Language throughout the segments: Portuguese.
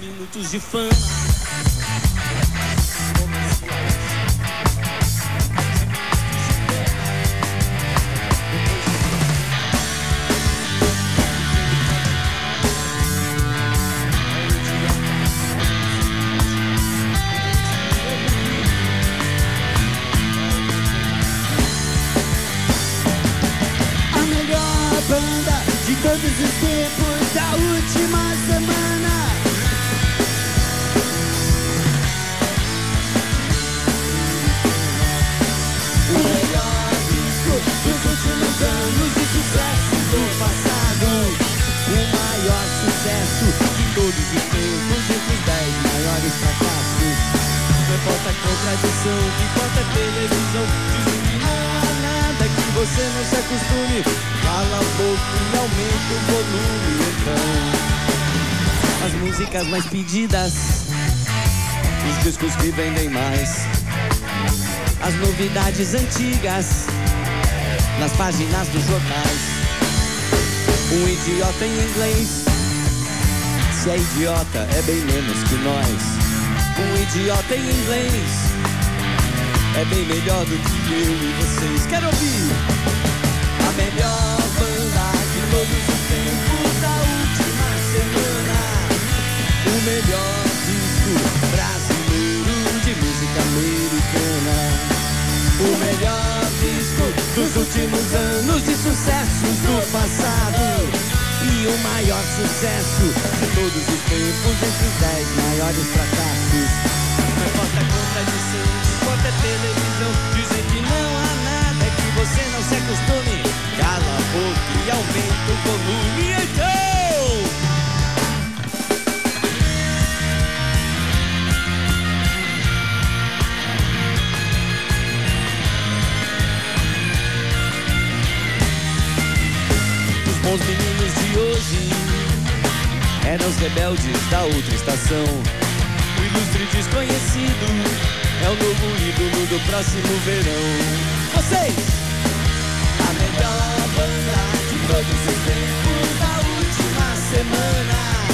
Minutos de fama. Mais pedidas, os discos que vendem mais, as novidades antigas nas páginas dos jornais. Um idiota em inglês, se é idiota é bem menos que nós. Um idiota em inglês é bem melhor do que eu e vocês. Quero ouvir a melhor banda de todos os tempos da última semana. O melhor disco brasileiro de música americana. O melhor disco dos últimos anos de sucessos do passado. E o maior sucesso de todos os tempos entre os 10 maiores fracassos. Não importa a contradição, não importa a televisão. Dizem que não há nada que você não se acostume. Cala a boca e aumenta o volume, então. Os meninos de hoje eram os rebeldes da outra estação. O ilustre desconhecido é o novo ídolo do próximo verão. Vocês! A melhor banda de todos os tempos da última semana.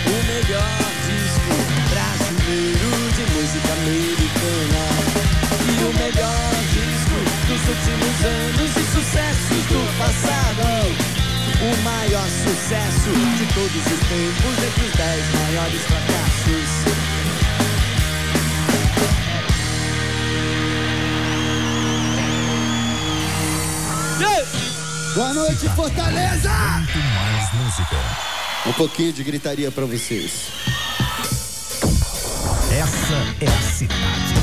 O melhor disco brasileiro de música americana. E o melhor disco dos últimos anos e sucessos do passado. O maior sucesso de todos os tempos entre os 10 maiores fracassos. Boa noite, Fortaleza! Muito mais música. Um pouquinho de gritaria pra vocês. Essa é a cidade.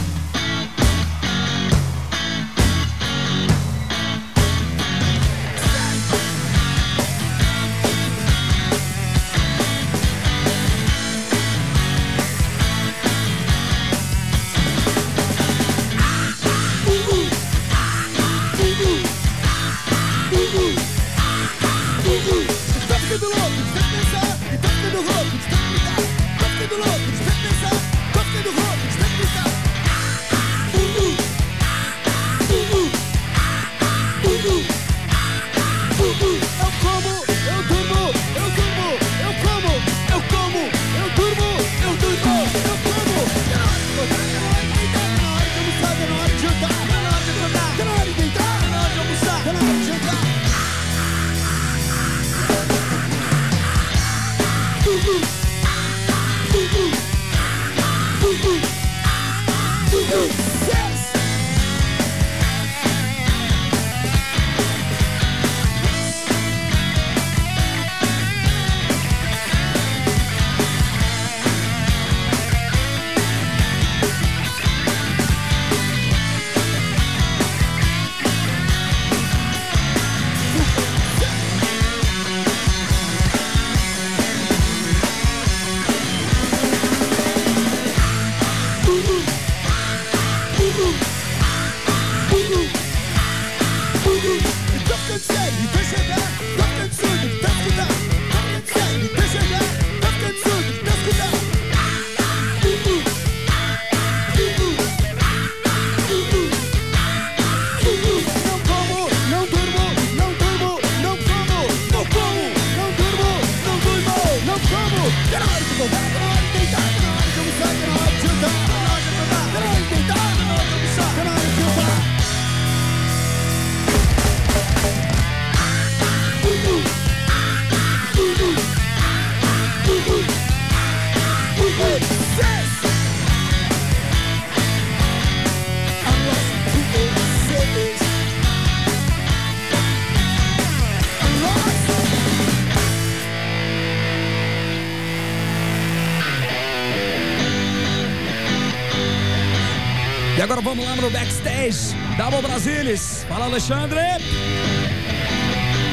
E agora vamos lá no backstage da Bo Brasilis. Fala, Alexandre!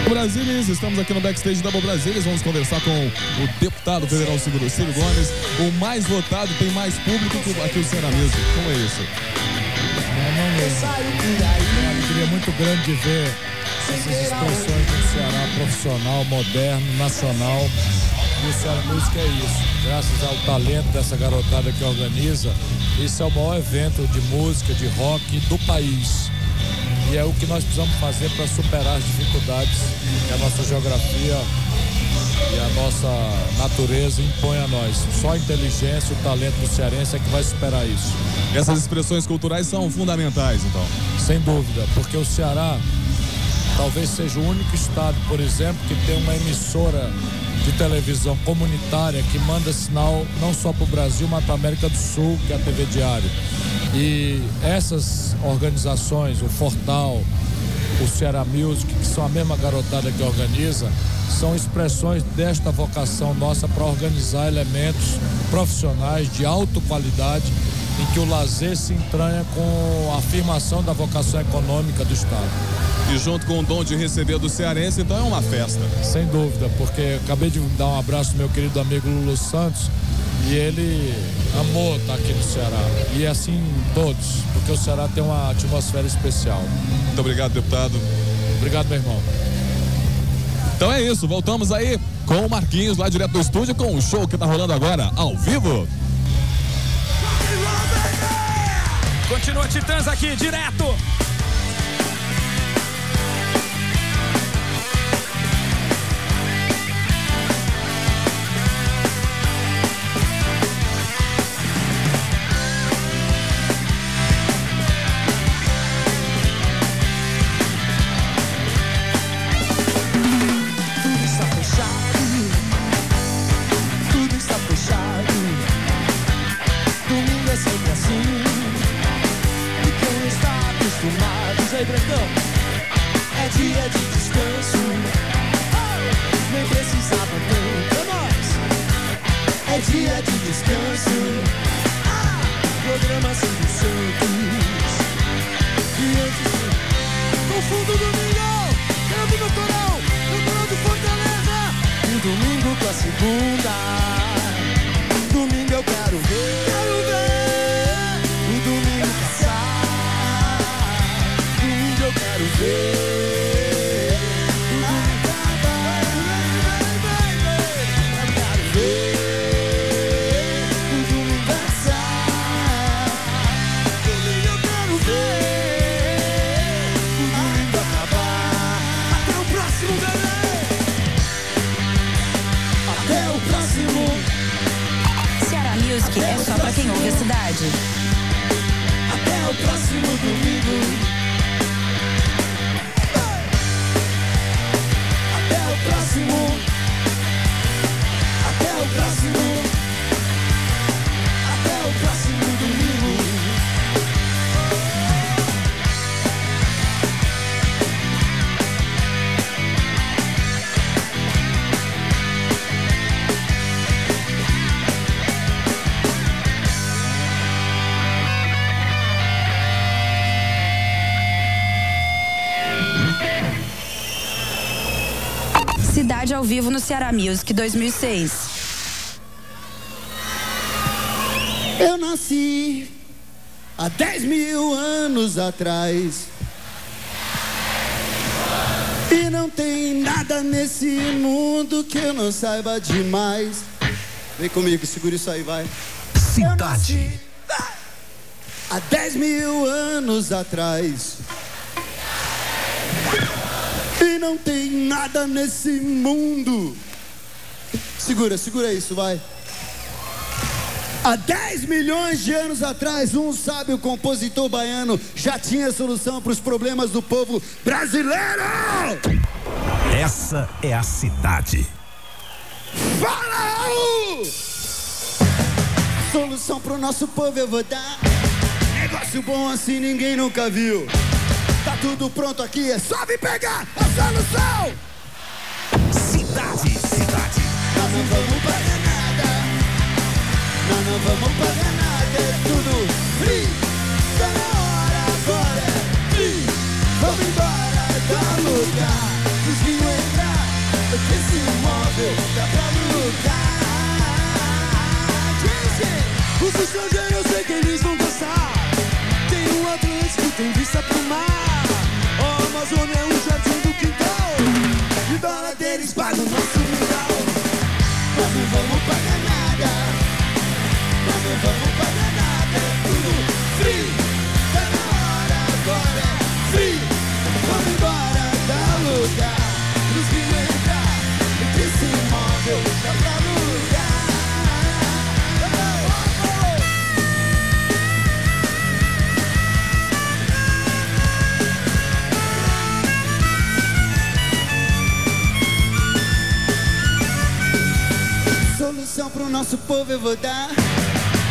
Brasilis, estamos aqui no backstage da Bo Brasilis. Vamos conversar com o deputado federal Ciro Gomes, o mais votado, tem mais público que aqui o Ceará Music. Como é isso? É uma alegria muito grande de ver essas expressões do Ceará profissional, moderno, nacional. E o Ceará Music é isso. Graças ao talento dessa garotada que organiza, esse é o maior evento de música, de rock do país. E é o que nós precisamos fazer para superar as dificuldades que a nossa geografia e a nossa natureza impõe a nós. Só a inteligência, o talento do cearense é que vai superar isso. Essas expressões culturais são fundamentais, então? Sem dúvida, porque o Ceará talvez seja o único estado, por exemplo, que tem uma emissora de televisão comunitária que manda sinal não só para o Brasil, mas para a América do Sul, que é a TV Diário. E essas organizações, o Fortal, o Ceará Music, que são a mesma garotada que organiza, são expressões desta vocação nossa para organizar elementos profissionais de alta qualidade, em que o lazer se entranha com a afirmação da vocação econômica do estado. E junto com o dom de receber do cearense, então é uma festa. Sem dúvida, porque acabei de dar um abraço ao meu querido amigo Lulu Santos, e ele amou estar aqui no Ceará. E assim todos, porque o Ceará tem uma atmosfera especial. Muito obrigado, deputado. Obrigado, meu irmão. Então é isso, voltamos aí com o Marquinhos lá direto do estúdio com o show que tá rolando agora, ao vivo. Continua Titãs aqui, direto. Ao vivo no Ceará Music 2006. Eu nasci há 10.000 anos atrás e não tem nada nesse mundo que eu não saiba demais. Vem comigo, segura isso aí, vai. Cidade. Há 10.000 anos atrás e não tem nada nesse mundo. Segura isso, vai. Há 10 milhões de anos atrás, um sábio compositor baiano já tinha solução para os problemas do povo brasileiro. Essa é a cidade. Fala, Raul! Solução pro nosso povo eu vou dar. Negócio bom assim ninguém nunca viu. Tá tudo pronto aqui, é só vir pegar a solução. Cidade, cidade. Nós não vamos pagar nada. Nós não vamos pagar nada, é tudo free. Tá na hora, agora é free. Vamos embora, dá lugar. Desvio entrar, porque esse imóvel dá pra lutar. Dizem, os estrangeiros eu sei que eles vão gostar. Tem um Atlântico, tem vista pro mar. Ó, a Amazônia é um jardim do quintal. E dólar deles paga o nosso quintal. Nós não vamos pagar nada. Nós não vamos pagar nada, é tudo free. Tá na hora, agora é free. Vamos embora, dá lugar. Nos que entrar, que esse imóvel dá pra lugar. Solução pro nosso povo eu vou dar.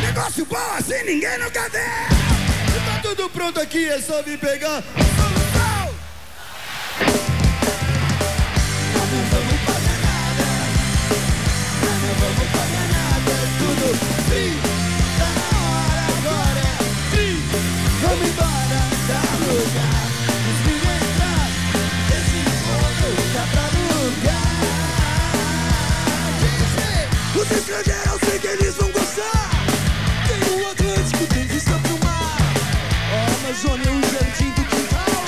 Negócio bom assim ninguém nunca vê. Tá tudo pronto aqui, é só vir pegar. Solução! Nós não vamos pagar nada. Nós não vamos pagar nada, é tudo free. Tá na hora, agora é free. Vamos embora, dá lugar. Os mil entrar, esse mundo dá pra lugar. Dizer, os estrangeiros eu sei que eles vão gostar. O Atlântico tem vista pro mar. A Amazônia é um jardim do quintal.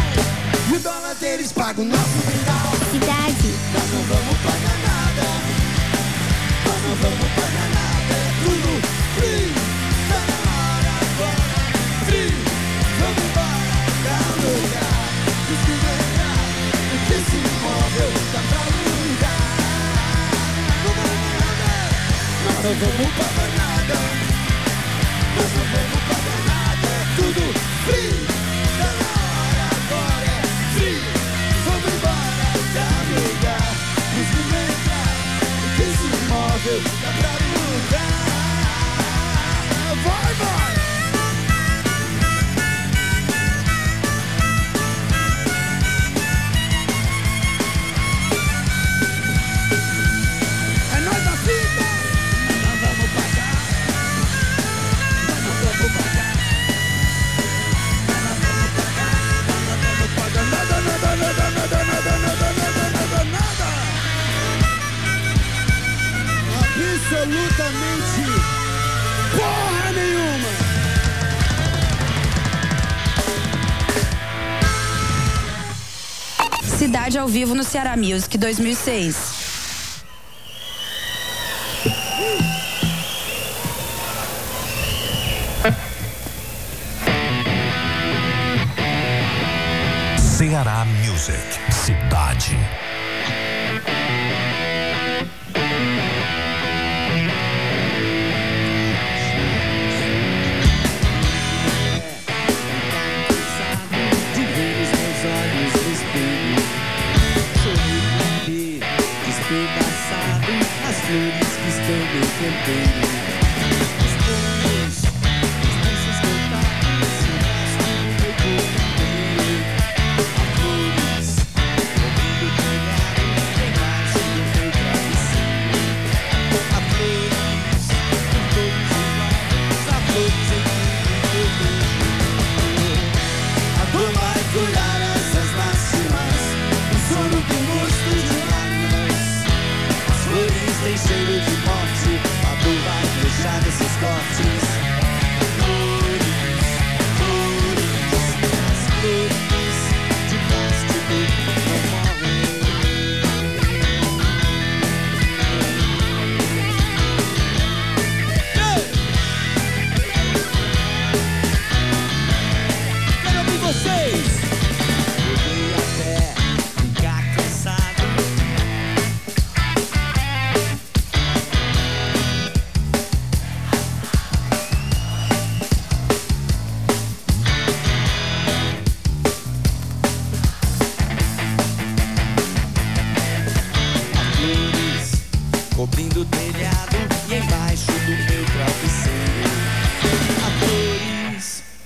O dólar deles paga o nosso quintal. Cidade. Nós não vamos pagar nada. Nós não vamos pagar nada. É tudo free. Tá na hora agora. Free. Vamos embora. Dá lugar. Diz que vai entrar. Porque esse imóvel dá pra lugar. Não vamos pagar nada. Nós não vamos pagar nada. Nós não vamos pagar nada, é tudo free. Tá na hora, agora é free. Vamos embora, dá lugar. Nos libertar, porque esse imóvel dá pra mudar. Vai, vai! Absolutamente porra nenhuma. Cidade ao vivo no Ceará Music 2006. Ceará Music Cidade.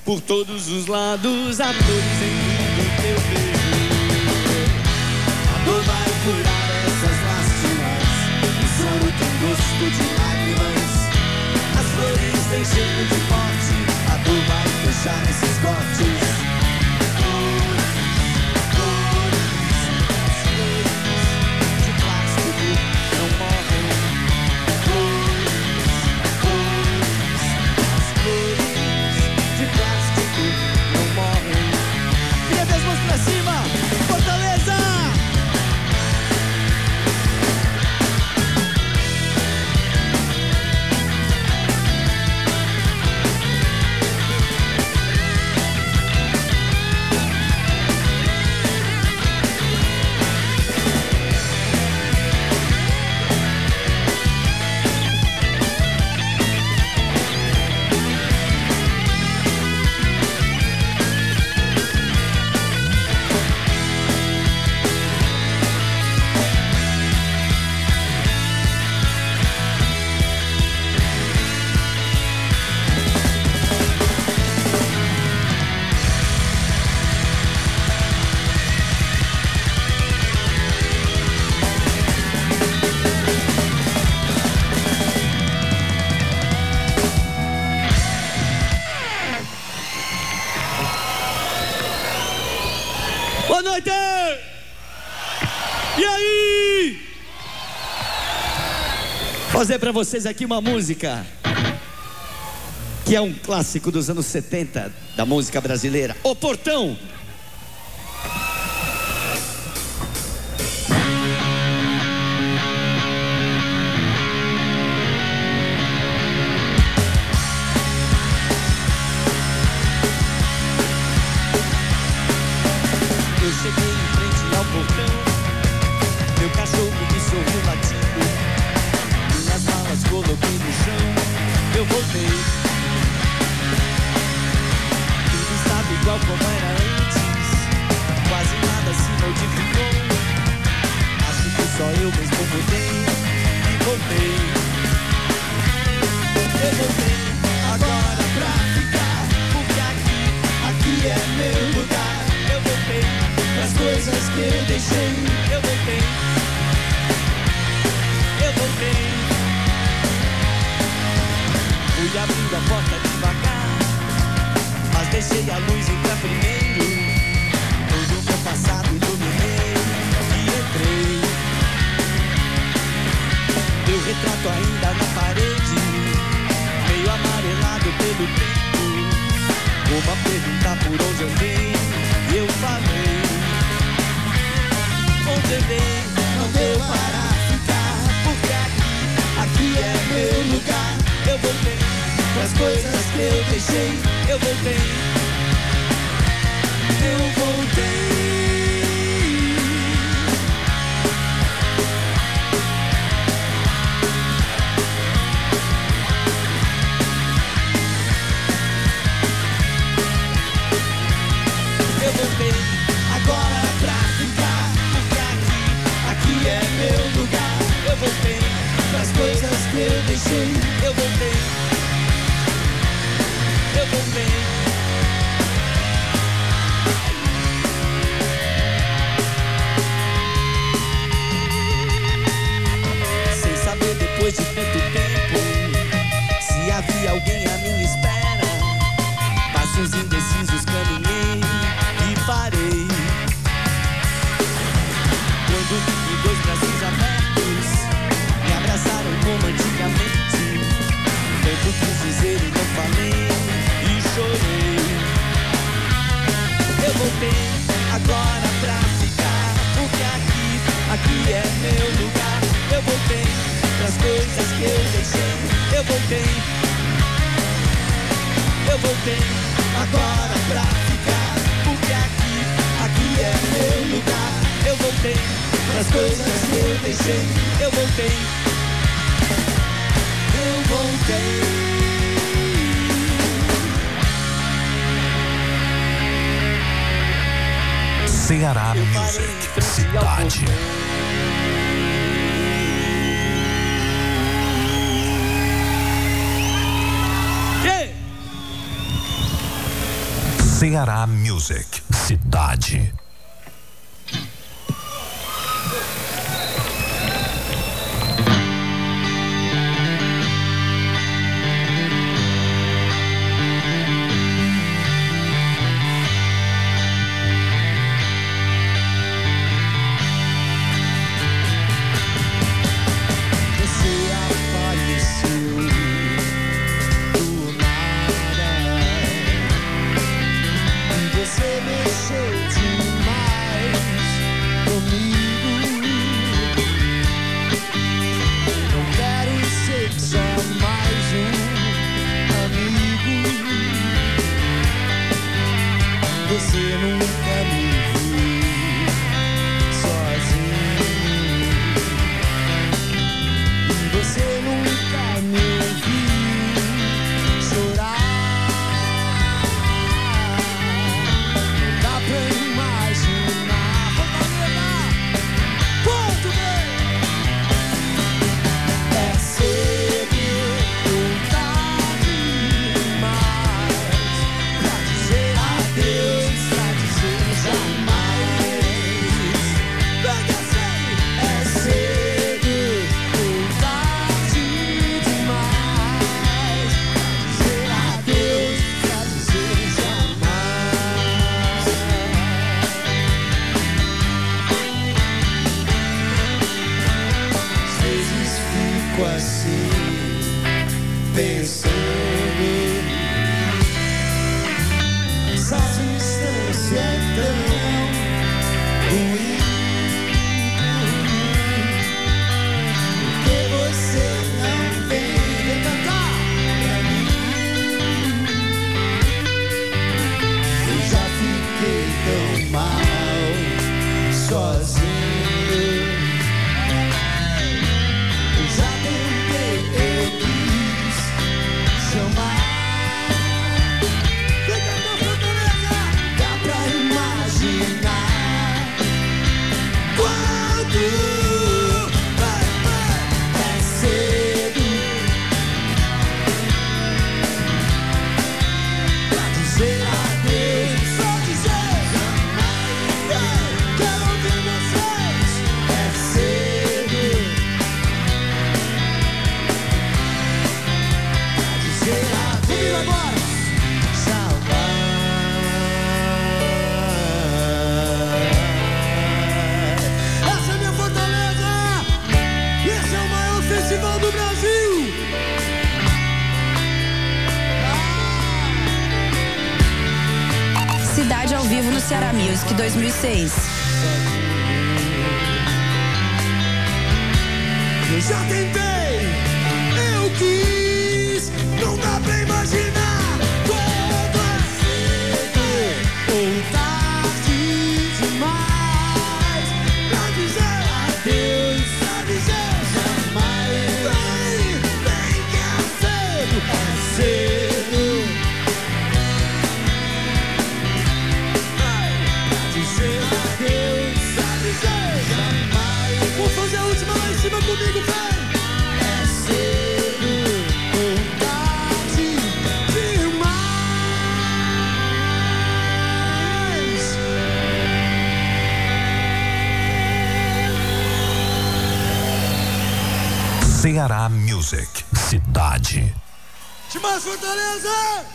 por todos os lados, a todos em tudo que eu vejo. A dor vai curar essas lástimas, o choro tem gosto de lágrimas, as flores têm cheiro de morte, a dor vai fechar esses cortes. Cores, as flores de plástico não morrem. Cores, as flores de plástico não morrem. Vira as mãos pra cima, Fortaleza! Vou fazer pra vocês aqui uma música que é um clássico dos anos 70 da música brasileira, O Portão. Eu cheguei em frente ao portão, meu cachorro me sorriu latindo. Coloquei no chão, eu voltei. Tudo estava igual como era antes, quase nada se modificou. Acho que só eu mesmo mudei e voltei. Eu voltei agora pra ficar, porque aqui é meu lugar. Eu voltei pras coisas que eu deixei. Eu voltei, eu voltei. Fui abrindo a porta devagar, mas deixei a luz entrar primeiro. Todo o meu passado iluminei e entrei. Meu retrato ainda na parede, meio amarelado pelo tempo. Uma pergunta por onde eu vim e eu falei. Onde eu vim não deu para ficar, porque aqui é meu lugar. Eu voltei pras coisas que eu deixei. Eu voltei, eu voltei. Eu voltei agora pra ficar, porque aqui é meu lugar. Eu voltei pras coisas que eu deixei. Eu voltei, eu voltei. Sem saber depois de tanto tempo se havia alguém à minha espera. Passos indecisos caminhei e parei. Quando vi dois braços abertos me abraçaram como antigamente. Tanto quis dizer e não falei e chorei. Eu voltei agora pra ficar, porque aqui é meu lugar. Eu voltei pras coisas que eu deixei. Eu voltei, eu voltei agora pra ficar, porque aqui é meu lugar. Eu voltei pras coisas que eu deixei. Eu voltei, eu voltei. Ceará Music, Cidade. Ceará Music, Cidade. Ceará Music 2006. Já tentei, eu quis, não dá pra imaginar quando é cedo ou tarde demais pra dizer adeus, pra dizer jamais. Vem que é cedo, é cedo. Comigo, é cedo, tarde demais. Ceará Music, Cidade. Demais, Fortaleza!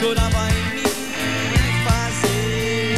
Chorar vai me fazer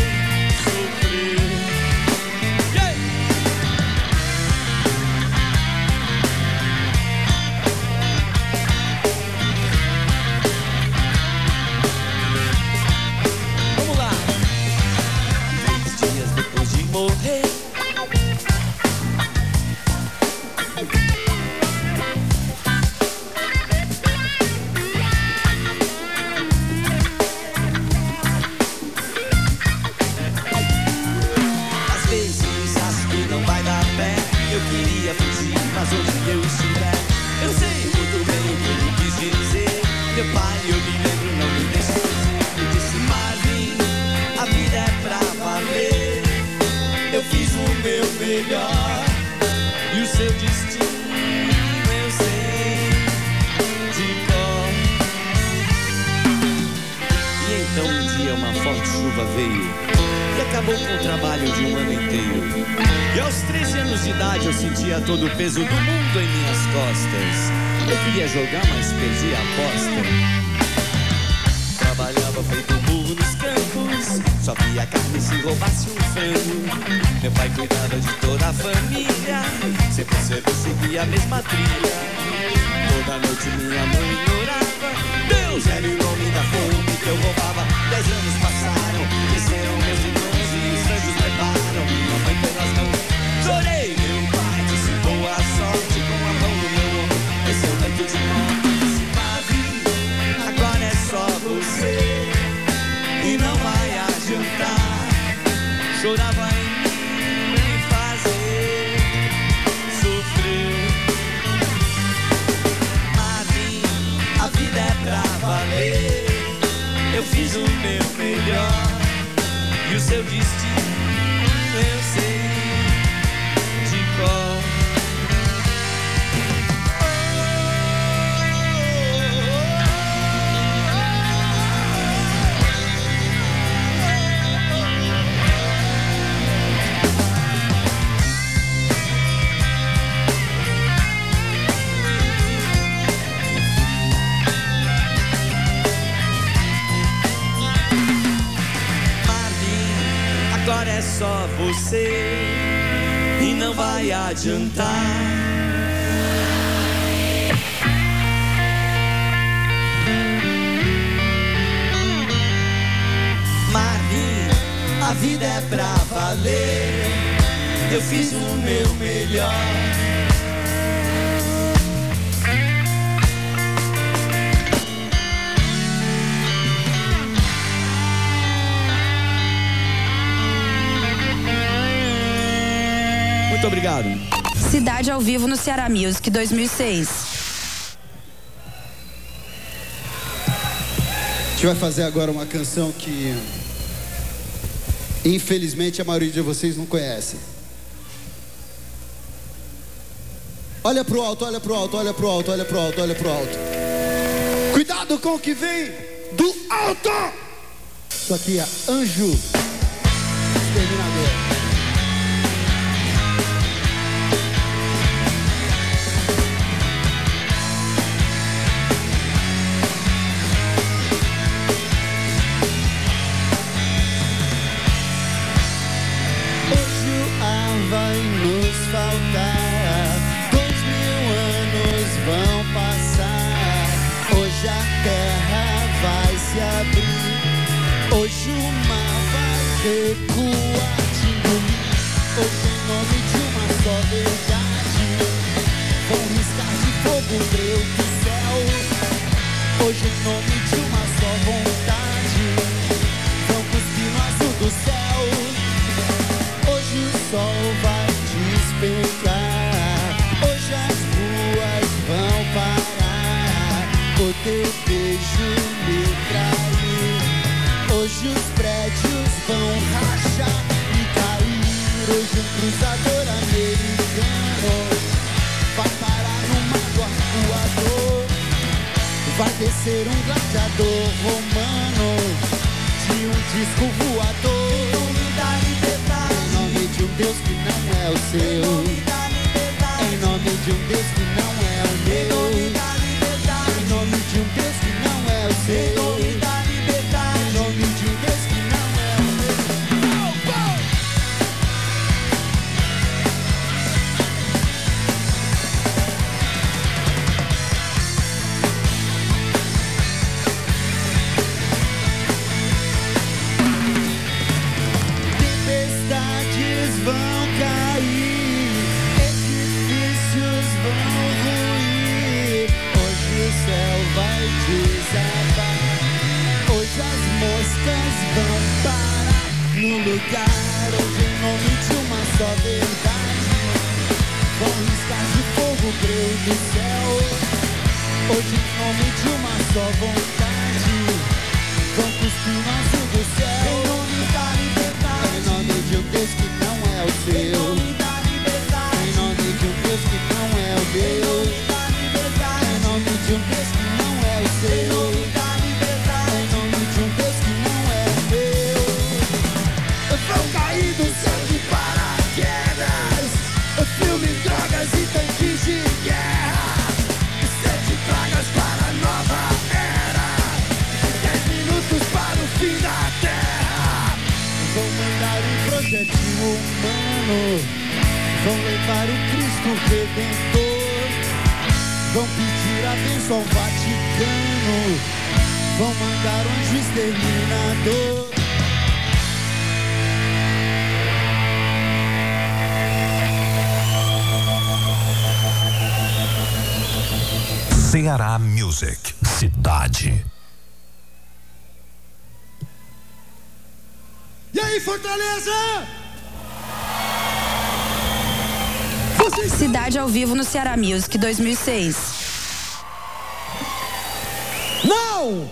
pai, eu me lembro, não me deixe. Me disse, Marvin, a vida é pra valer. Eu fiz o meu melhor e o seu destino eu sei de cor. E então um dia uma forte chuva veio e acabou com o trabalho de um ano inteiro. E aos 13 anos de idade eu sentia todo o peso do mundo em minhas costas. Eu queria jogar, mas perdi a aposta. Trabalhava feito burro nos campos, só via carne se roubasse um frango. Meu pai cuidava de toda a família, sempre seguia a mesma trilha. Toda noite minha mãe orava, Deus era o nome da fome que eu roubava. 10 anos passaram, cresceram meus irmãos e os anjos levaram minha mãe pelas mãos. Chorei, meu pai disse boa sorte com a mão no meu ombro. Seu tanto de mãos, Mavi, agora é só você. E não vai adiantar, chorava em mim, me fazer sofrer. Mavi, a vida é pra valer. Eu fiz o meu melhor e o seu destino eu sei de cor. Agora é só você e não vai adiantar. Marie, a vida é pra valer. Eu fiz o meu melhor. Muito obrigado. Cidade ao vivo no Ceará Music 2006. A gente vai fazer agora uma canção que infelizmente a maioria de vocês não conhece. Olha pro alto, olha pro alto, olha pro alto, olha pro alto, olha pro alto. Cuidado com o que vem do alto! Isso aqui é Anjo Exterminador. Hoje em nome de uma só vontade. Ceará Music, Cidade. E aí, Fortaleza? Cidade ao vivo no Ceará Music 2006. Não!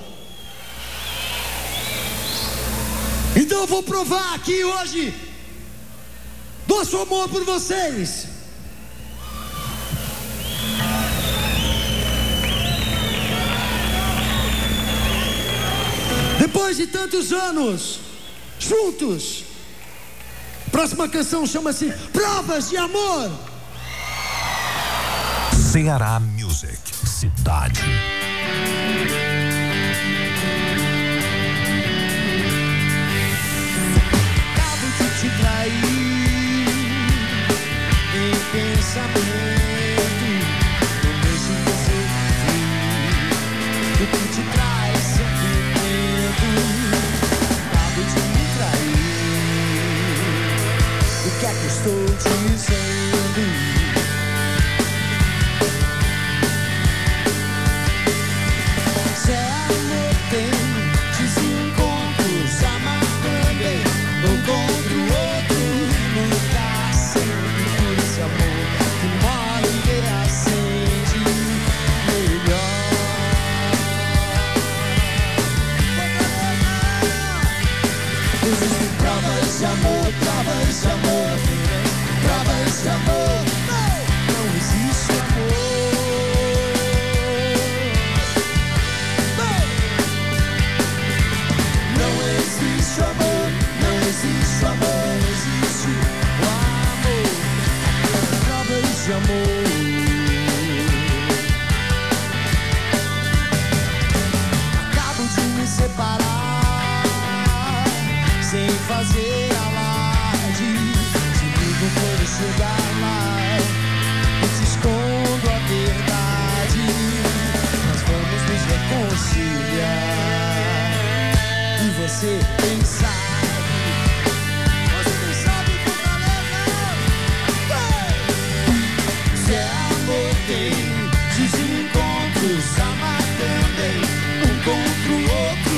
Então eu vou provar aqui hoje nosso amor por vocês. Depois de tantos anos juntos, a próxima canção chama-se Provas de Amor. Ceará Music, Cidade. Acabo de te trair em pensamento, não deixo você vir, o que te traz. Acabo de me trair. O que é que estou dizendo? Se amor tem desencontros, amar também. Um contra o outro no lugar sempre por esse amor que mora e reacende melhor. Provas de amor, provas de amor, provas de amor. Não existe amor. Não existe amor, não existe amor, não existe o amor. Provas de amor. Acabo de me separar. Sem fazer alarde, te ligo quando chegar lá e te escondo a verdade. Nós vamos nos reconciliar e você nem sabe. Você nem sabe o que tá levando. Se amor tem desencontros, amar também. Um contra o outro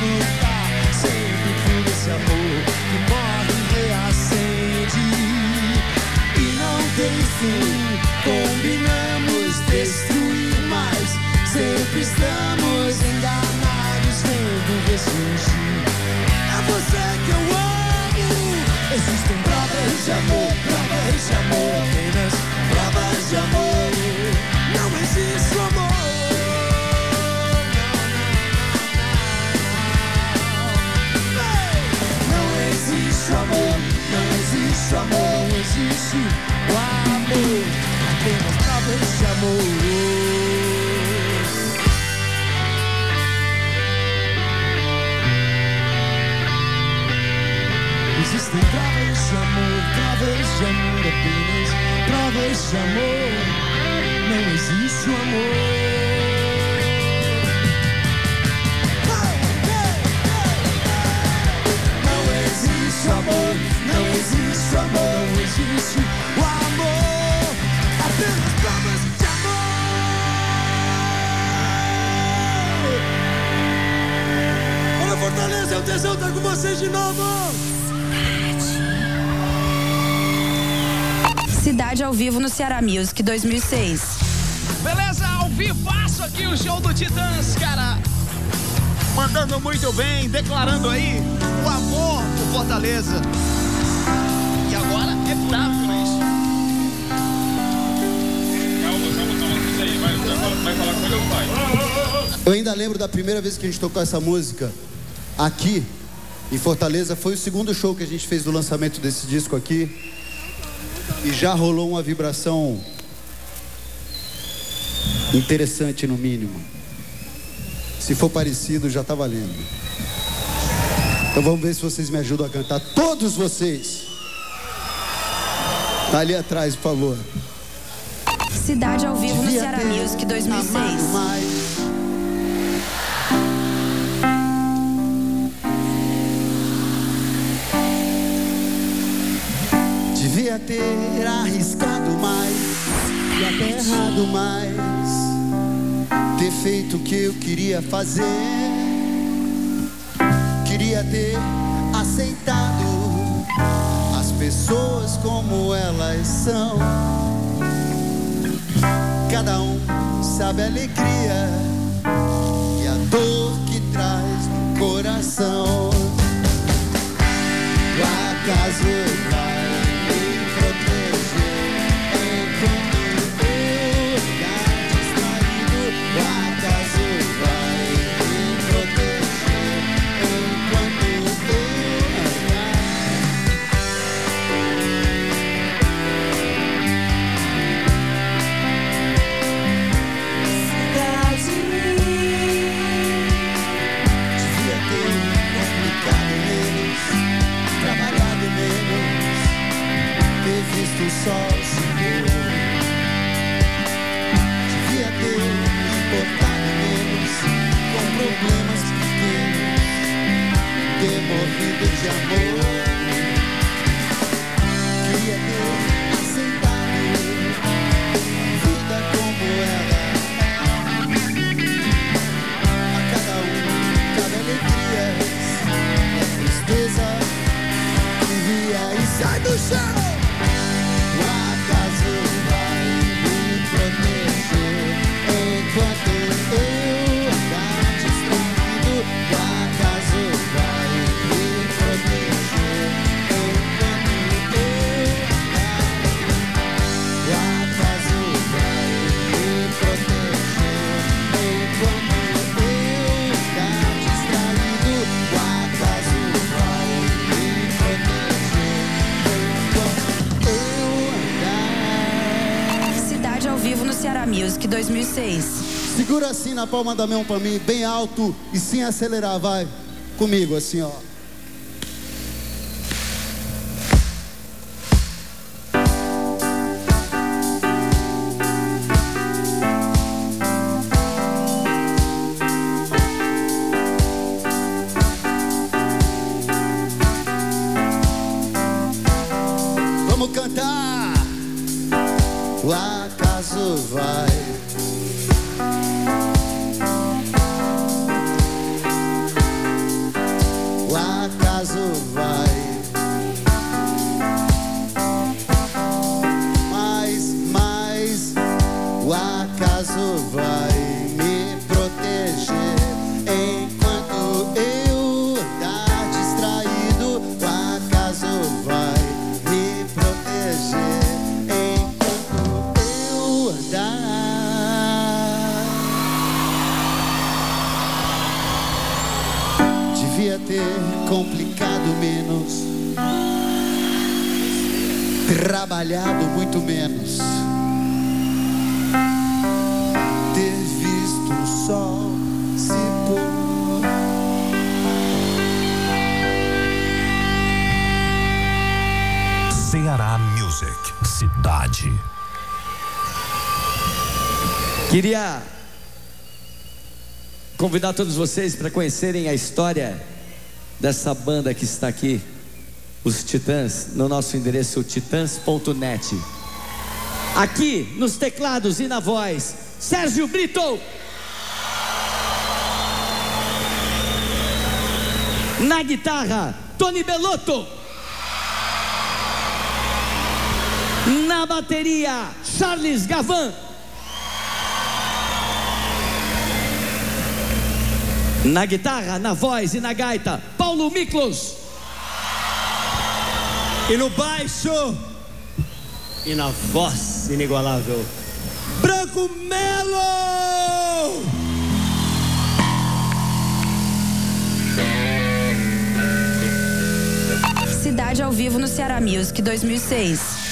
lutar sempre. Esse amor que morre e reacende e não tem fim. Combinamos destruir, mas sempre estamos enganados, vendo ressurgir. É você que eu amo. Existem provas de amor, provas de amor, apenas provas de amor. Não existe amor. Não existe amor, não existe amor, não existe o amor, apenas provas de amor. Existem provas de amor, apenas provas de amor, não existe o amor. Não existe amor, não existe o amor, apenas provas de amor. Olha, Fortaleza, é um tesão estar com vocês de novo. Cidade ao vivo no Ceará Music 2006. Beleza, ao vivaço aqui o show do Titãs, cara. mandando muito bem, declarando aí o amor por Fortaleza. E agora é bravo, né? Vai falar com meu pai. Eu ainda lembro da primeira vez que a gente tocou essa música aqui em Fortaleza. Foi o segundo show que a gente fez do lançamento desse disco aqui. E já rolou uma vibração interessante, no mínimo. Se for parecido, já tá valendo. Então vamos ver se vocês me ajudam a cantar. Todos vocês! Tá ali atrás, por favor. Cidade ao vivo no Ceará Music 2006. Devia ter arriscado mais e até errado mais, ter feito o que eu queria fazer. Queria ter aceitado as pessoas como elas são. Cada um sabe a alegria e a dor que traz no coração. O acaso vai me proteger enquanto eu ficar distraído. O acaso vai me proteger enquanto eu ficar. Visto o sol se deu. Devia ter me importado menos com problemas pequenos, demovido de amor. Queria ter aceitado a vida como ela é. A cada um cabe alegrias e a tristeza que via e sai do chão. Ceará Music 2006. Segura assim na palma da mão pra mim, bem alto e sem acelerar, vai. Comigo, assim, ó. Vamos cantar! Uau! Vai. O acaso vai, mas o acaso vai me proteger enquanto eu andar distraído. O acaso vai me proteger. Devia ter complicado menos, trabalhado muito menos, ter visto o sol se pôr. Ceará Music, Cidade. Queria convidar todos vocês para conhecerem a história dessa banda que está aqui, os Titãs, no nosso endereço Titas.net. Aqui nos teclados e na voz, Sérgio Britto. Na guitarra, Tony Belotto. Na bateria, Charles Gavin. Na guitarra, na voz e na gaita, Paulo Miklos. E no baixo e na voz inigualável, Branco Melo! Cidade ao vivo no Ceará Music 2006.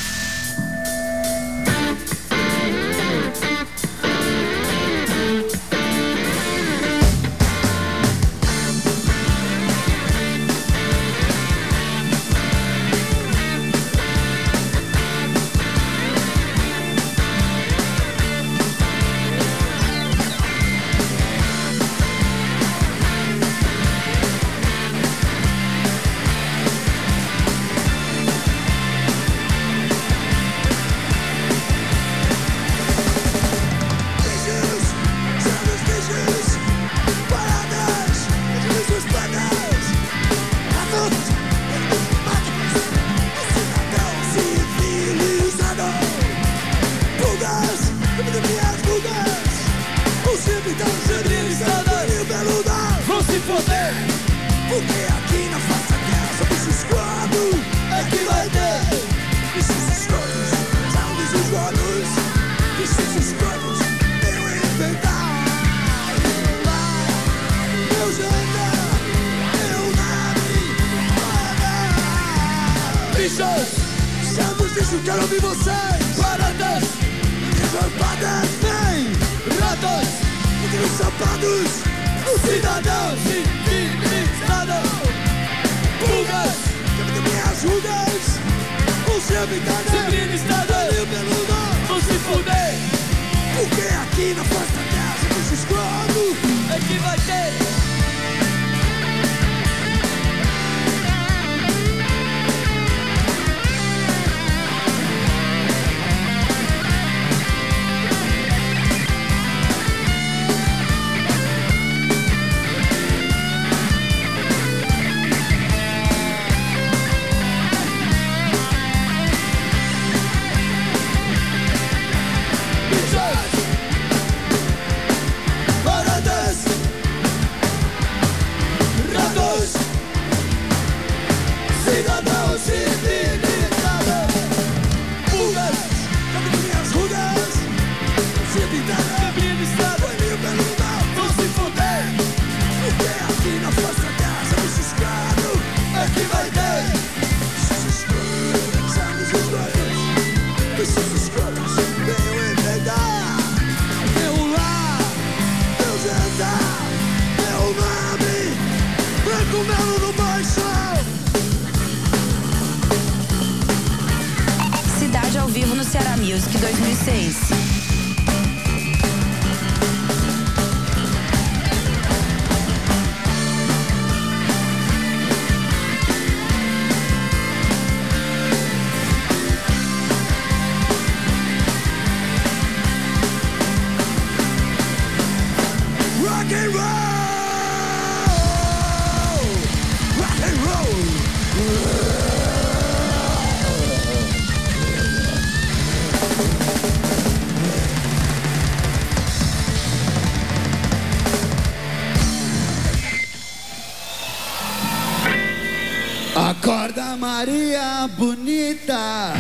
Maria bonita,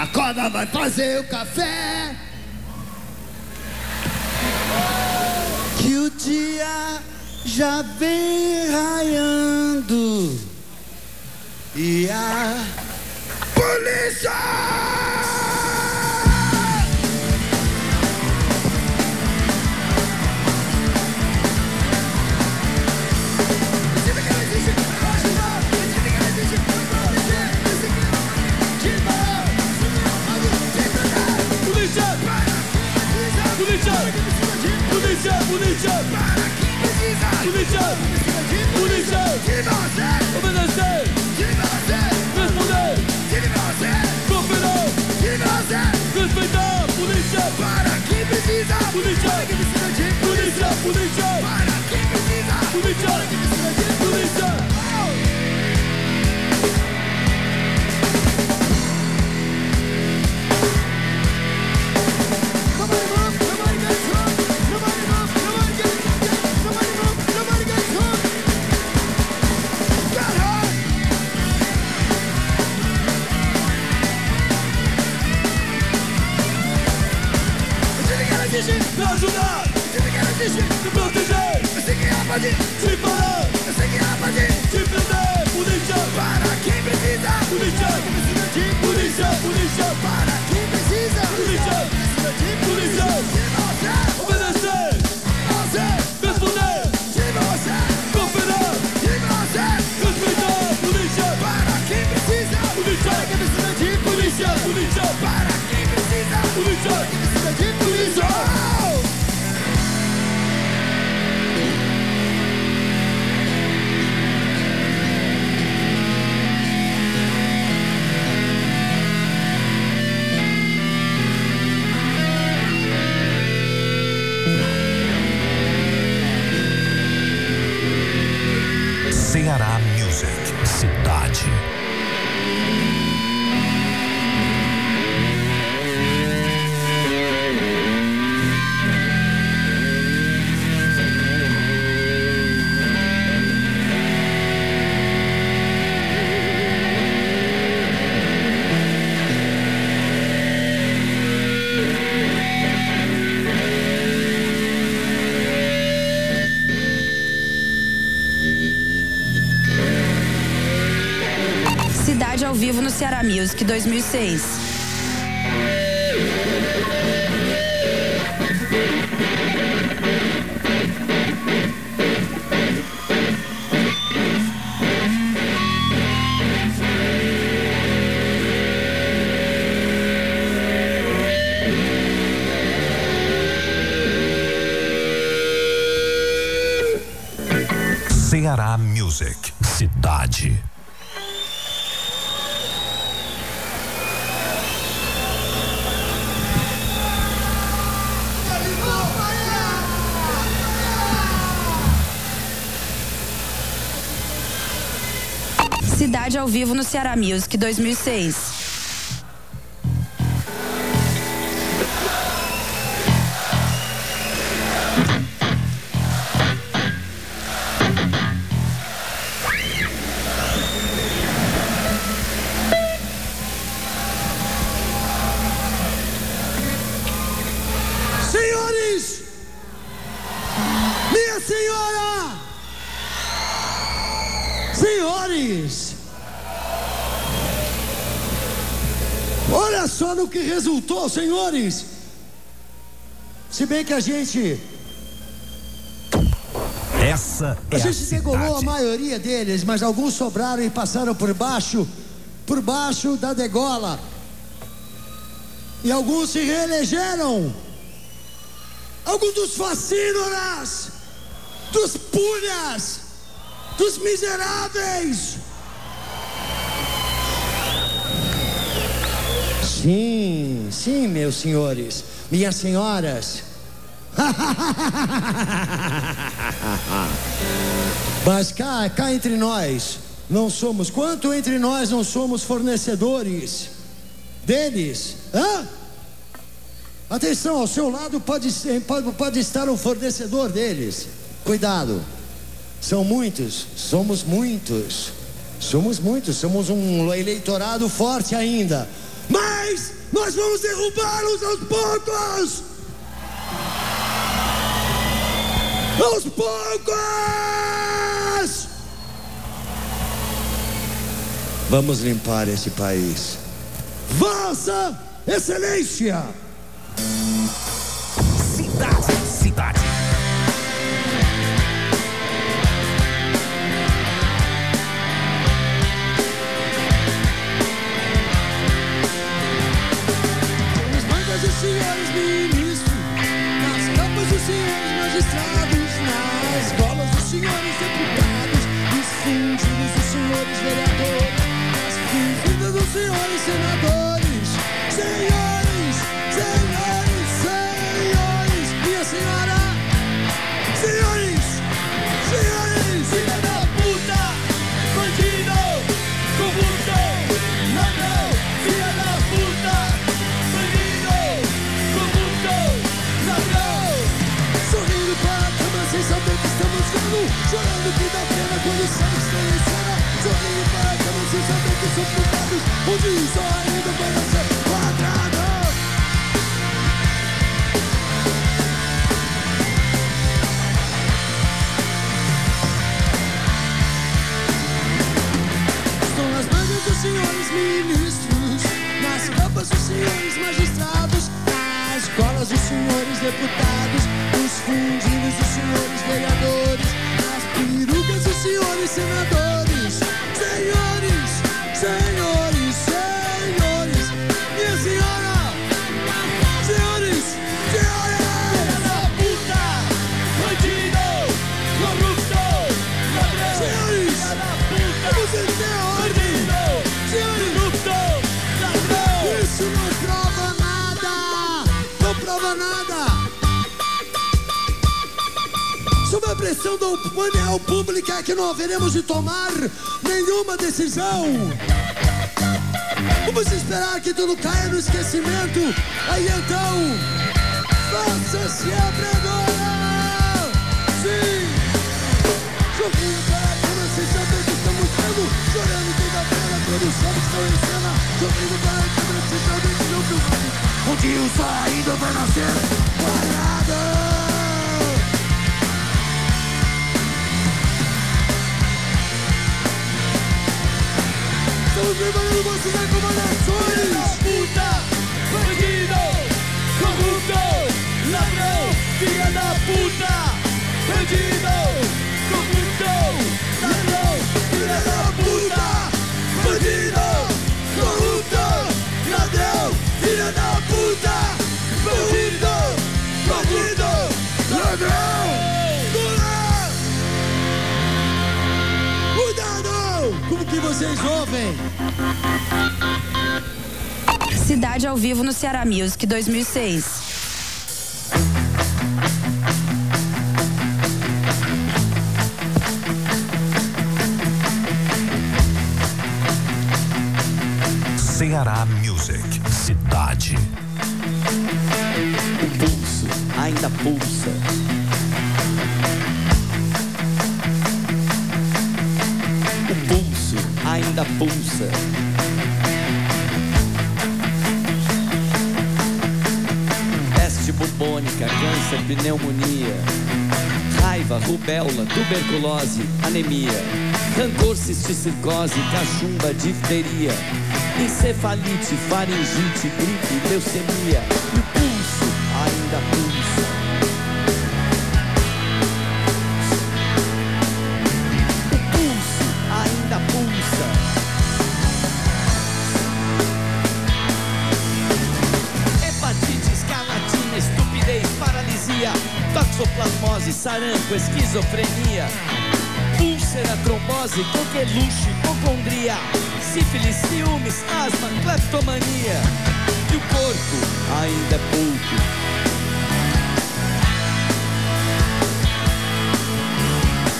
acorda, vai fazer o café, que o dia já vem raiando e a polícia! Polícia, polícia, para quem precisa. Polícia, polícia, de você obedecer, de você responder, de você cooperar, de você respeitar. Polícia, para quem precisa. Polícia, polícia, polícia, para quem precisa. Polícia, polícia. Come on, come on. Nobody move, nobody move, nobody move. Ao vivo no Ceará Music 2006. Ceará Music Cidade. Cidade ao vivo no Ceará Music 2006. O que resultou, senhores, se bem que a gente degolou a maioria deles, mas alguns sobraram e passaram por baixo da degola, e alguns se reelegeram, alguns dos fascínoras, dos pulhas, dos miseráveis. Sim, sim, meus senhores, minhas senhoras. Mas cá entre nós, não somos. Quanto entre nós não somos fornecedores deles? Hã? Atenção, ao seu lado pode estar um fornecedor deles. Cuidado, são muitos, somos muitos. Somos muitos, somos um eleitorado forte ainda. Mas nós vamos derrubá-los aos poucos! Aos poucos! Vamos limpar esse país. Vossa Excelência! Cidade. Senhores ministros, nas campas dos senhores magistrados, nas escolas dos senhores deputados, nos fundos dos senhores vereadores, nas fundas dos senhores senadores. Senhores, senhores, senhores, minha senhora, senhores, senhores, filha da puta, bandido, corrupto, ladrão, filha da puta. Sem saber que estamos vendo, chorando que dá pena quando sabe que estão em cena, sorrindo para a cama sem saber que são culpados, onde só ainda vai nascer quadrado. magistrados, nas escolas os senhores deputados, nos fundinos os senhores vereadores, nas perucas os senhores senadores. Senhores, senhores, senhores, minha senhora, senhores, senhores. Filha da puta, bandido, corrupto, ladrão. Senhores, filha da puta, você tem a ordem, senhores, corrupto, ladrão. Isso não prova nada, não prova nada. Sob a pressão da opinião pública que não haveremos de tomar nenhuma decisão. Vamos esperar que tudo caia no esquecimento. Aí então, faça-se agora. Sim. Joguinho para a cama sem saber que estamos tendo, chorando toda a pena, todos sabem que estão em cena. Joguinho para a cama sem saber que não preocupe, um dia o sol ainda vai nascer. Parada. Estamos preparando vocês a incomodações. Filha da puta, bandido, corrupto, ladrão. Filha da puta, bandido, corrupto, ladrão. Filha da puta, bandido, corrupto, ladrão. Filha da puta, bandido, corrupto, ladrão. Cuidado com o que vocês ouvem. Cidade ao vivo no Ceará Music 2006. Ceará Music, Cidade. O pulso ainda pulsa. Ainda pulsa. Peste bubônica, câncer, pneumonia, raiva, rubéola, tuberculose, anemia, rancor, cisticose, cachumba, difteria, encefalite, faringite, gripe, leucemia. O pulso ainda pulsa. Toxoplasmose, sarampo, esquizofrenia, úlcera, trombose, coqueluche, hipocondria, sífilis, ciúmes, asma, cleptomania. E o corpo ainda é pouco.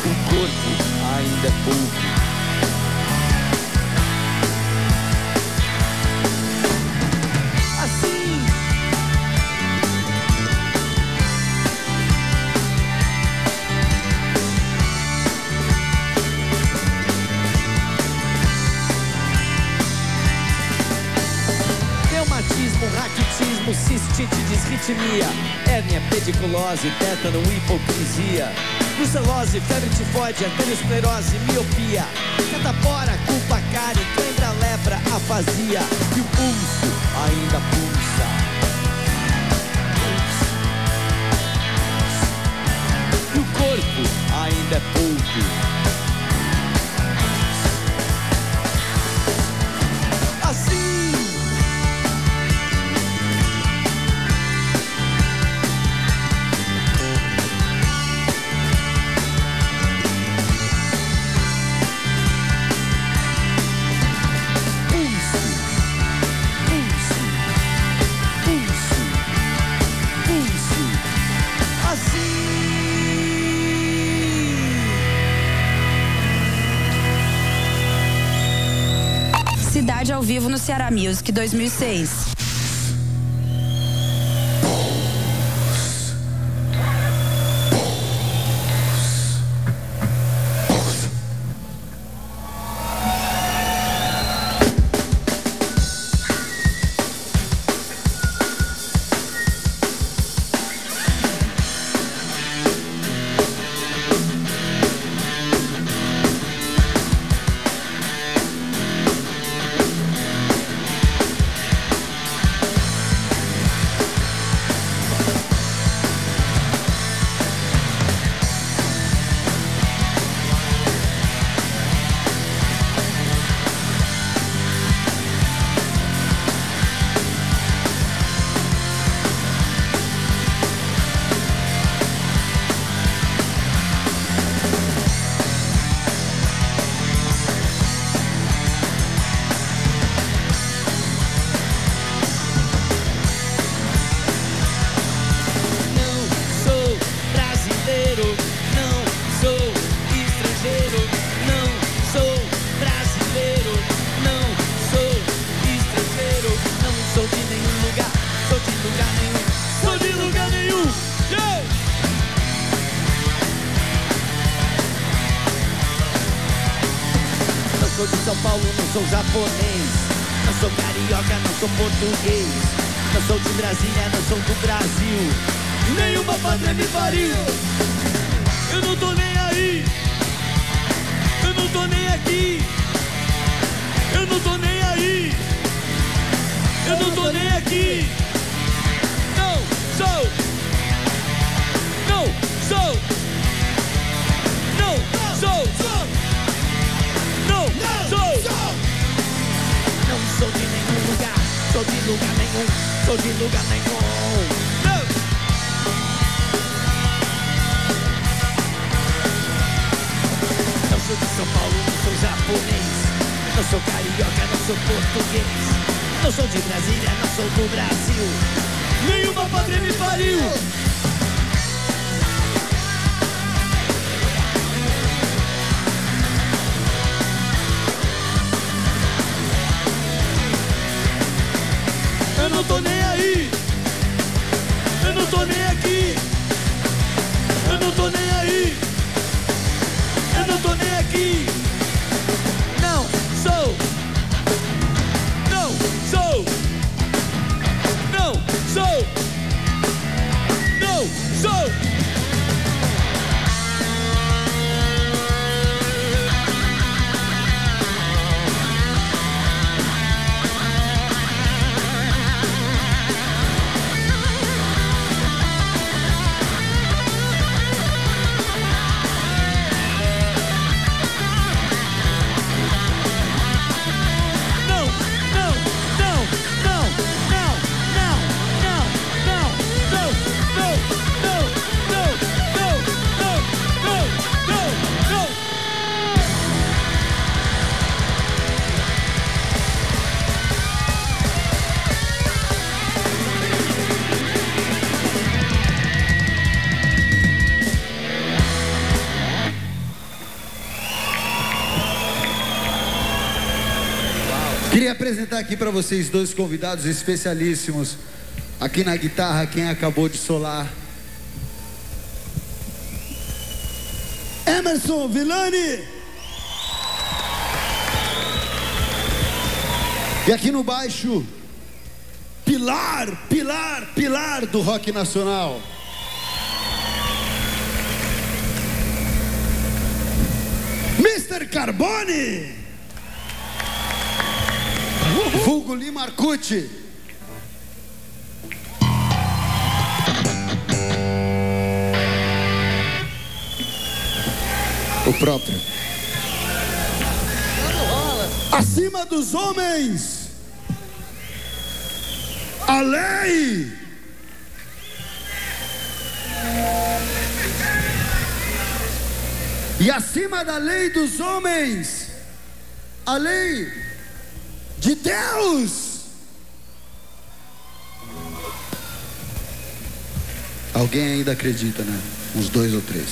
O corpo ainda é pouco. Assim. Raquitismo, cistite, disritmia, hérnia, pediculose, tétano, hipocrisia, brucelose, febre tifoide, arteriosclerose, miopia, catapora, culpa, cárie, cãibra, lepra, afasia. E o pulso ainda pulsa. E o corpo ainda é pouco. Ao vivo no Ceará Music 2006. sou de São Paulo, não sou japonês. Não sou carioca, não sou português. Não sou de Brasília, não sou do Brasil. Nem uma pátria me pariu. Eu não tô nem aí. Eu não tô nem aqui. Eu não tô nem aí. Eu não tô nem aqui. Não sou. Não sou. Não sou. Não sou. Não sou de nenhum lugar. Sou de lugar nenhum. Sou de lugar nenhum. Não. Não sou de São Paulo, não sou japonês. Não sou carioca, não sou português. Não sou de Brasília, não sou do Brasil. Nenhuma pátria me pariu. Eu não tô nem aí. Eu não tô nem aqui. Eu não tô nem aí. Eu não tô nem aqui. Não sou. So, no, so. Apresentar aqui para vocês dois convidados especialíssimos. Aqui na guitarra, quem acabou de solar? Emerson Villani! E aqui no baixo, Pilar do rock nacional. Mr. Carbone! Vulgo Lima Arcucci. O próprio. Acima dos homens, a lei. E acima da lei dos homens, a lei de Deus! Alguém ainda acredita, né? Uns dois ou três.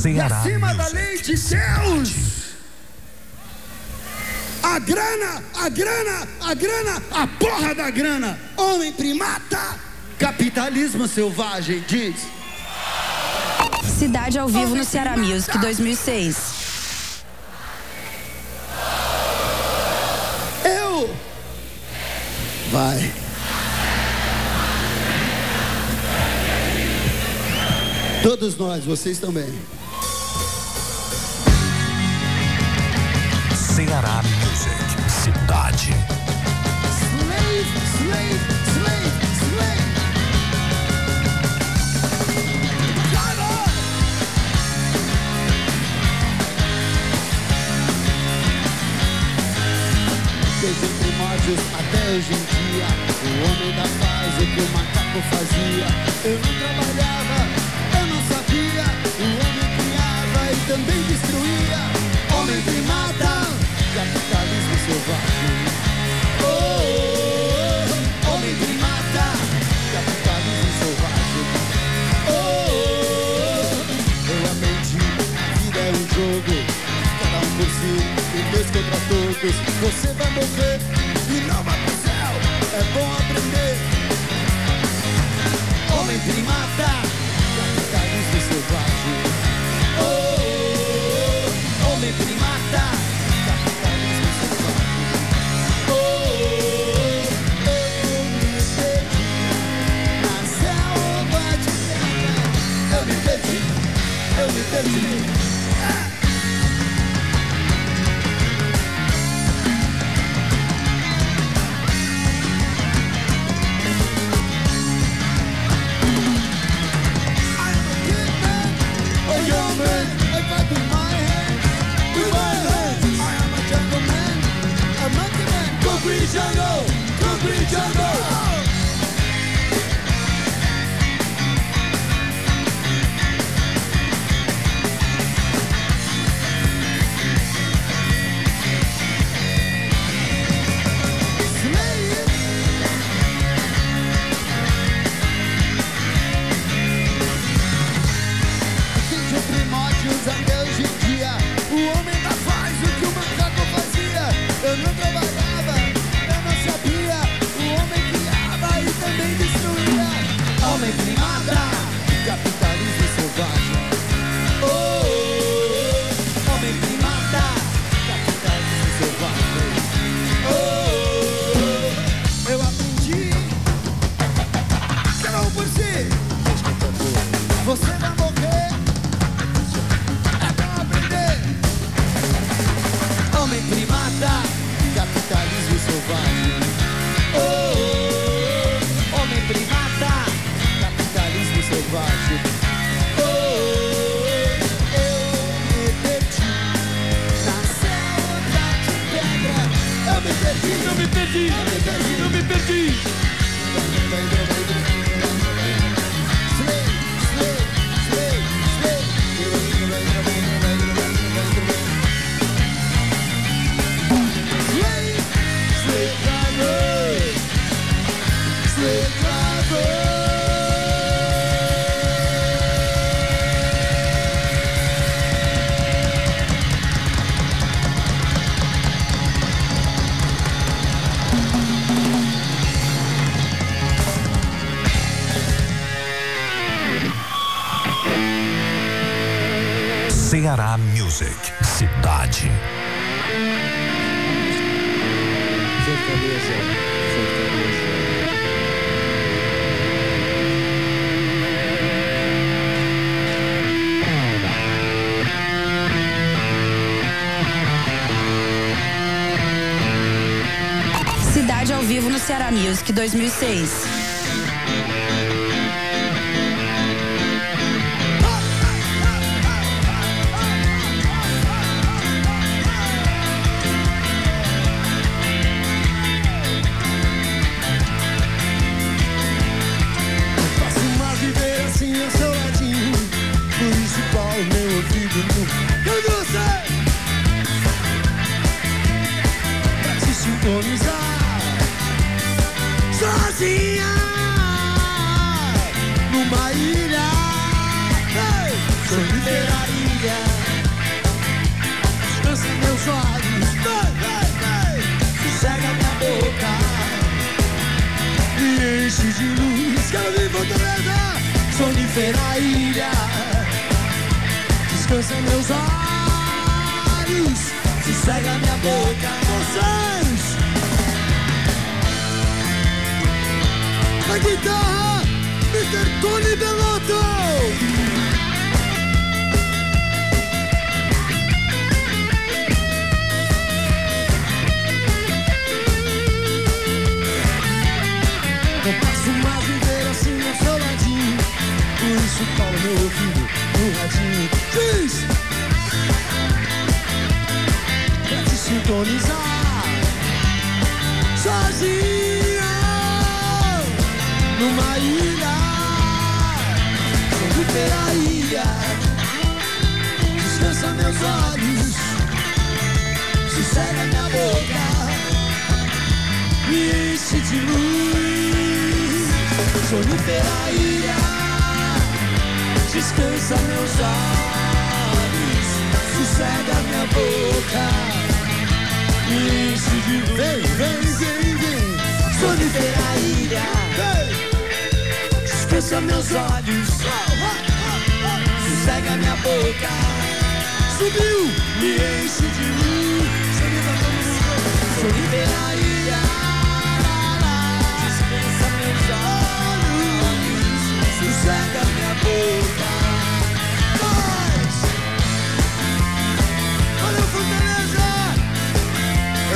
Ceará acima da lei de Deus! A grana, a porra da grana! Homem primata! Capitalismo selvagem, diz! Cidade ao vivo no Ceará Music 2006. Vai. Todos nós, vocês também. Ceará Music, cidade. Slave. Desde os primórdios até hoje em dia, o homem ainda faz o que o macaco fazia. Eu não trabalhava, eu não sabia. O homem criava e também destruía. Homem primata, capitalismo selvagem. Oh, oh, oh. Homem primata, capitalismo selvagem. Oh, oh, oh. Eu aprendi, a vida é um jogo, cada um por si. Deus contra todos, você vai morrer e não vai pro céu, é bom aprender. Homem primata, capitalismo selvagem. Oh, oh, oh, oh. Homem Giovanni. Oh, oh, homem primata, capitalismo selvagem. Oh, oh, eu me perdi na selva de pedra. Eu me perdi, eu me perdi, eu me perdi, eu me perdi. Ceará Music, Cidade. Fortaleza, Fortaleza. Cidade ao vivo no Ceará Music 2006. Tony Belotto! Eu passo uma vida assim ao seu ladinho, por isso falo meu ouvido no radinho. Diz! Pra te sintonizar sozinha numa ilha. Superaria, descansa meus olhos, sossega minha boca, me enche de luz. Superaria, descansa meus olhos, sossega minha boca, me enche de luz. Vem, vem, vem, vem. Superaria, descansa meus olhos. Sossega minha boca, subiu, me enche de luz. Sou liberaria, dispensa meus olhos, sossega minha boca. Mas, olha o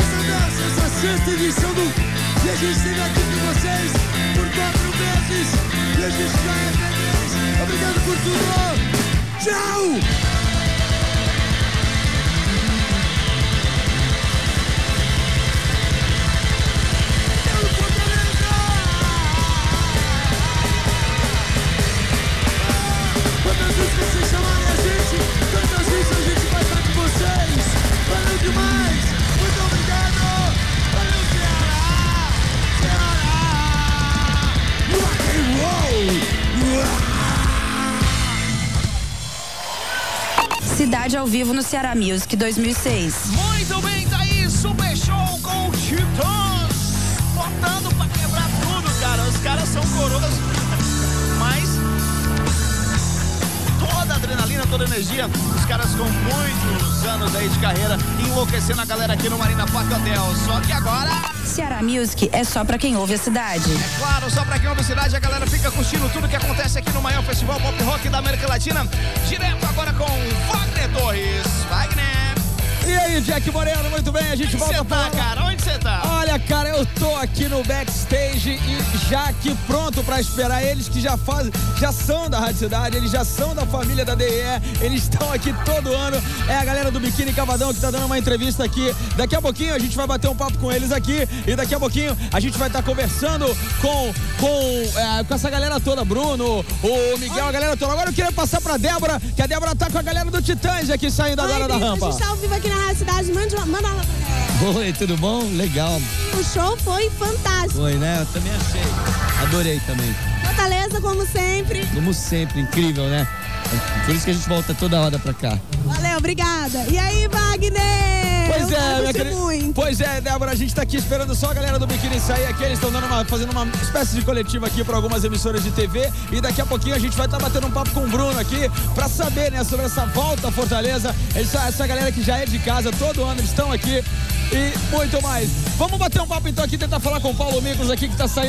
Fortaleza, essa sexta edição do, e a gente esteve aqui com vocês por 4 vezes, e a gente ganha até 10. Obrigado por tudo. Tchau! Quantas vezes vocês chamarem a gente, quantas vezes a gente vai estar com vocês. Valeu demais! Muito obrigado! Valeu, Ceará! Ceará! Rock and roll! Cidade ao vivo no Ceará Music 2006. Muito bem, tá aí, super show com o Titãs, botando pra quebrar tudo, cara. Os caras são coroas, mas toda a adrenalina, toda a energia, os caras com muitos anos aí de carreira, enlouquecendo a galera aqui no Marina Park Hotel. Só que agora... Ceará Music é só pra quem ouve a cidade. É claro, só pra quem ouve a cidade, a galera fica curtindo tudo que acontece aqui no maior festival pop rock da América Latina. Direto agora com Wagner Torres. Wagner! E aí, Jack Moreno, muito bem, a gente volta pra... Onde você tá, cara? Onde você Gazeta. Olha, cara, eu tô aqui no backstage e já aqui pronto pra esperar eles que já são da Rádio Cidade, eles já são da família da DE, eles estão aqui todo ano. É a galera do Biquíni Cavadão que tá dando uma entrevista aqui. Daqui a pouquinho a gente vai bater um papo com eles aqui e daqui a pouquinho a gente vai estar conversando com essa galera toda, Bruno, o Miguel, a galera toda. Agora eu queria passar pra Débora, que a Débora tá com a galera do Titãs aqui saindo agora da rampa. A gente tá ao vivo aqui na Rádio Cidade, manda lá. Oi, tudo bom? Legal. O show foi fantástico. Foi, né? Eu também achei. Adorei também. Fortaleza, como sempre. Como sempre, incrível, né? Por isso que a gente volta toda hora pra cá. Valeu, obrigada. E aí, Wagner? Pois é, minha querida. Pois é, Débora, a gente tá aqui esperando só a galera do Biquíni sair aqui. Eles estão fazendo uma espécie de coletiva aqui pra algumas emissoras de TV. E daqui a pouquinho a gente vai estar batendo um papo com o Bruno aqui pra saber, né, sobre essa volta à Fortaleza. Essa galera que já é de casa, todo ano eles estão aqui e muito mais. Vamos bater um papo então aqui, tentar falar com o Paulo Miklos aqui que tá saindo.